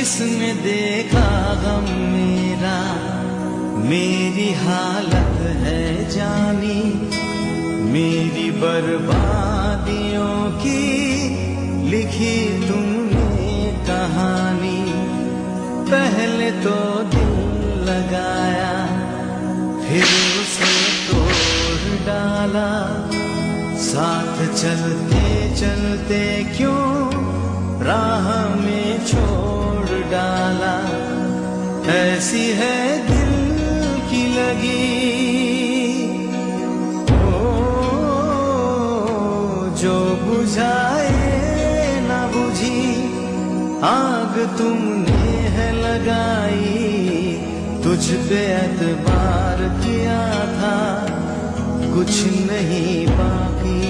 किसने देखा गम मेरा, मेरी हालत है जानी, मेरी बर्बादियों की लिखी तुमने कहानी। पहले तो दिल लगाया फिर उसे तोड़ डाला, साथ चलते चलते क्यों राह में छोड़ डाला। ऐसी है दिल की लगी ओ, जो बुझाए ना बुझी आग तुमने है लगाई। तुझ पे एतबार किया था कुछ नहीं बाकी,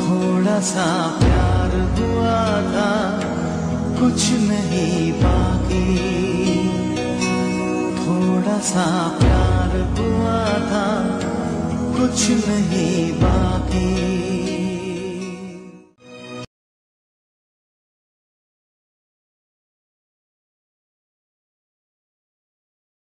थोड़ा सा प्यार हुआ था कुछ नहीं बाकी, थोड़ा सा प्यार हुआ था कुछ नहीं बाकी।